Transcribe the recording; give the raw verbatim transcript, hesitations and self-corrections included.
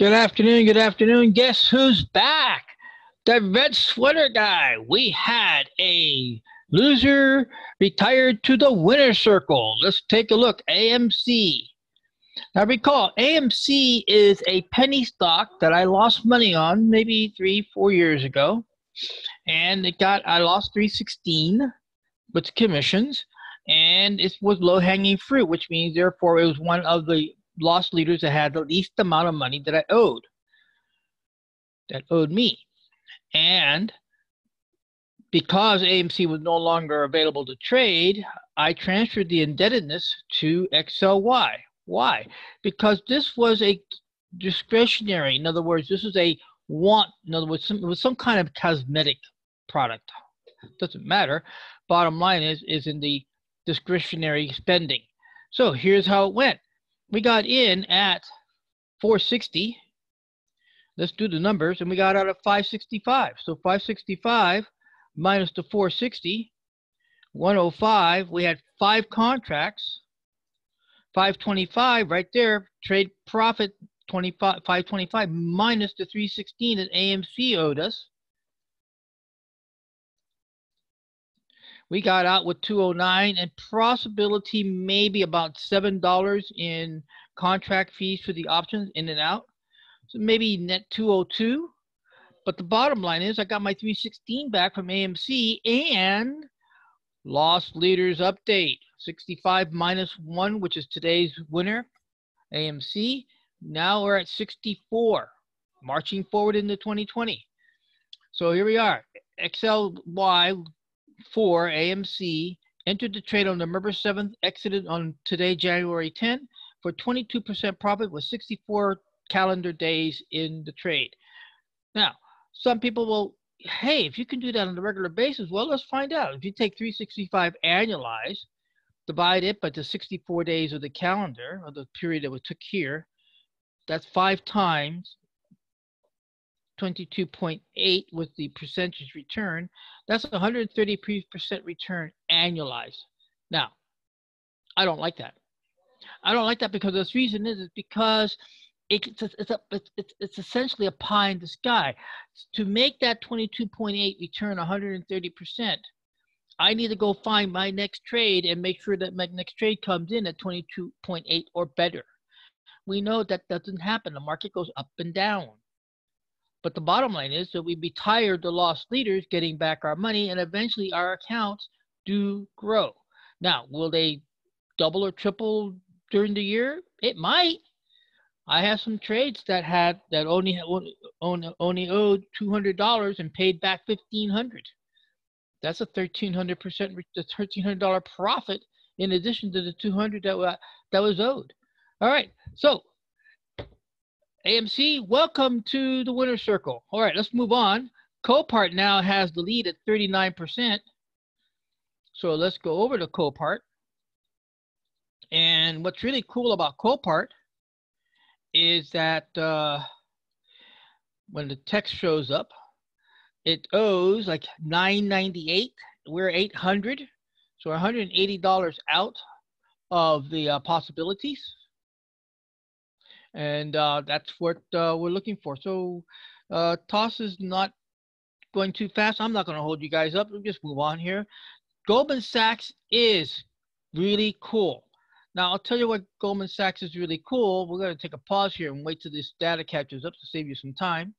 Good afternoon. Good afternoon. Guess who's back? The red sweater guy. We had a loser retired to the winner circle. Let's take a look. A M C. Now recall, A M C is a penny stock that I lost money on maybe three, four years ago. And it got, I lost three sixteen with commissions. And it was low-hanging fruit, which means therefore it was one of the loss leaders that had the least amount of money that I owed, that owed me. And because A M C was no longer available to trade, I transferred the indebtedness to X L Y. Why? Because this was a discretionary, in other words, this was a want, in other words, some, it was some kind of cosmetic product. Doesn't matter. Bottom line is, is in the discretionary spending. So here's how it went. We got in at four sixty. Let's do the numbers. And we got out at five sixty-five. So five sixty-five minus the four sixty, one oh five. We had five contracts. five twenty-five right there. Trade profit twenty-five, five twenty-five minus the three sixteen that A M C owed us. We got out with two oh nine and possibility maybe about seven dollars in contract fees for the options in and out. So maybe net two oh two. But the bottom line is I got my three sixteen back from A M C and loss leaders update. sixty-five minus one, which is today's winner, A M C. Now we're at sixty-four, marching forward into twenty twenty. So here we are, X L Y. For A M C, entered the trade on November seventh, exited on today, January tenth, for twenty-two percent profit with sixty-four calendar days in the trade. Now, some people will, hey, if you can do that on a regular basis, well, let's find out. If you take three sixty-five annualized, divide it by the sixty-four days of the calendar, or the period that we took here, that's five times twenty-two point eight with the percentage return, that's one hundred thirty percent return annualized. Now, I don't like that. I don't like that because the reason is, is because it, it's, it's, a, it's, it's essentially a pie in the sky. To make that twenty-two point eight return one hundred thirty percent, I need to go find my next trade and make sure that my next trade comes in at twenty-two point eight or better. We know that doesn't happen. The market goes up and down. But the bottom line is that we retired the lost leaders, getting back our money, and eventually our accounts do grow. Now, will they double or triple during the year? It might. I have some trades that had that only only, only owed two hundred dollars and paid back fifteen hundred dollars. That's a thirteen hundred percent, the thirteen hundred dollar profit in addition to the two hundred dollars that that was owed. All right, so. A M C, welcome to the winner circle. All right, let's move on. Copart now has the lead at thirty-nine percent. So let's go over to Copart. And what's really cool about Copart is that uh, when the text shows up, it owes like nine ninety-eight. We're eight hundred. So one hundred eighty dollars out of the uh, possibilities. And uh, that's what uh, we're looking for. So uh, toss is not going too fast. I'm not going to hold you guys up. We'll just move on here. Goldman Sachs is really cool. Now, I'll tell you what Goldman Sachs is really cool. We're going to take a pause here and wait till this data catches up to save you some time.